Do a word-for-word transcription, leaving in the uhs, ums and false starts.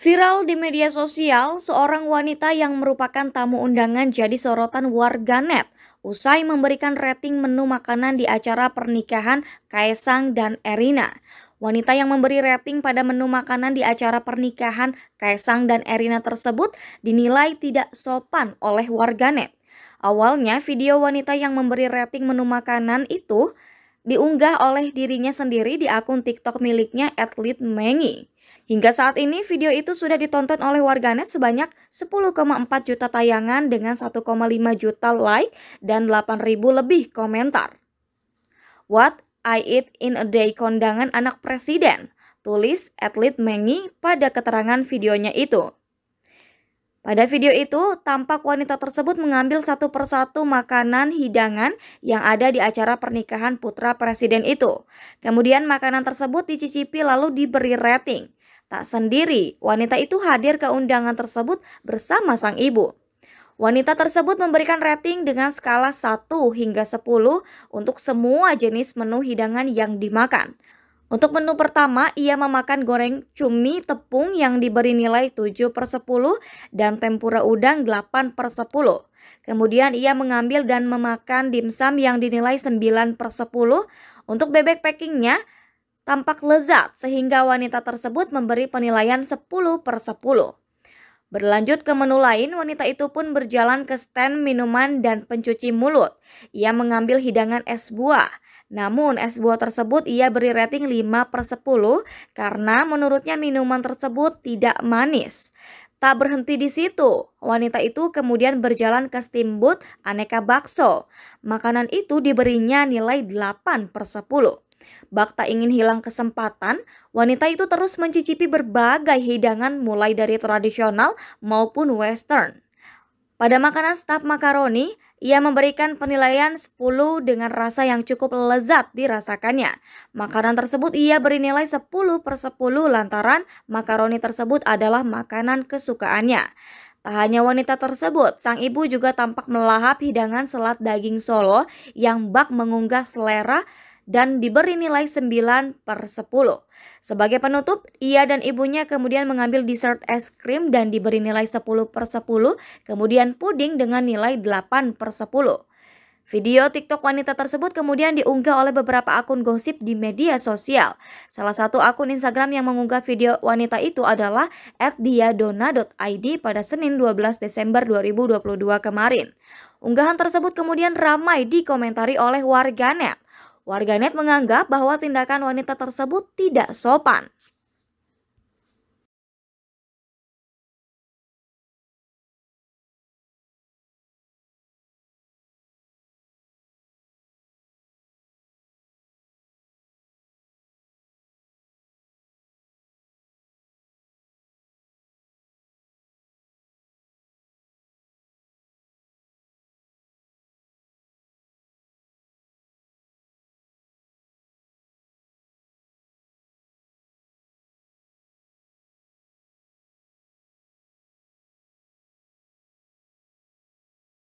Viral di media sosial, seorang wanita yang merupakan tamu undangan jadi sorotan warganet usai memberikan rating menu makanan di acara pernikahan Kaesang dan Erina. Wanita yang memberi rating pada menu makanan di acara pernikahan Kaesang dan Erina tersebut dinilai tidak sopan oleh warganet. Awalnya, video wanita yang memberi rating menu makanan itu diunggah oleh dirinya sendiri di akun TikTok miliknya et littmengi. Hingga saat ini video itu sudah ditonton oleh warganet sebanyak sepuluh koma empat juta tayangan dengan satu koma lima juta like dan delapan ribu lebih komentar. What I eat in a day kondangan anak presiden, tulis et littmengi pada keterangan videonya itu. Pada video itu, tampak wanita tersebut mengambil satu persatu makanan hidangan yang ada di acara pernikahan putra presiden itu. Kemudian makanan tersebut dicicipi lalu diberi rating. Tak sendiri, wanita itu hadir ke undangan tersebut bersama sang ibu. Wanita tersebut memberikan rating dengan skala satu hingga sepuluh untuk semua jenis menu hidangan yang dimakan. Untuk menu pertama, ia memakan goreng cumi tepung yang diberi nilai tujuh per sepuluh dan tempura udang delapan per sepuluh. Kemudian ia mengambil dan memakan dimsum yang dinilai sembilan per sepuluh. Untuk bebek packingnya tampak lezat sehingga wanita tersebut memberi penilaian sepuluh per sepuluh. Berlanjut ke menu lain, wanita itu pun berjalan ke stand minuman dan pencuci mulut. Ia mengambil hidangan es buah. Namun es buah tersebut ia beri rating lima per sepuluh karena menurutnya minuman tersebut tidak manis. Tak berhenti di situ, wanita itu kemudian berjalan ke steamboat aneka bakso. Makanan itu diberinya nilai delapan per sepuluh. Bak tak ingin hilang kesempatan, wanita itu terus mencicipi berbagai hidangan mulai dari tradisional maupun western. Pada makanan staf makaroni, ia memberikan penilaian sepuluh dengan rasa yang cukup lezat dirasakannya. Makanan tersebut ia beri nilai sepuluh per sepuluh lantaran makaroni tersebut adalah makanan kesukaannya. Tak hanya wanita tersebut, sang ibu juga tampak melahap hidangan selat daging Solo yang bak mengunggah selera dan diberi nilai sembilan per sepuluh. Sebagai penutup, ia dan ibunya kemudian mengambil dessert es krim dan diberi nilai sepuluh per sepuluh, kemudian puding dengan nilai delapan per sepuluh. Video TikTok wanita tersebut kemudian diunggah oleh beberapa akun gosip di media sosial. Salah satu akun Instagram yang mengunggah video wanita itu adalah et diadona titik i d pada Senin dua belas Desember dua ribu dua puluh dua kemarin. Unggahan tersebut kemudian ramai dikomentari oleh warganet. Warganet menganggap bahwa tindakan wanita tersebut tidak sopan.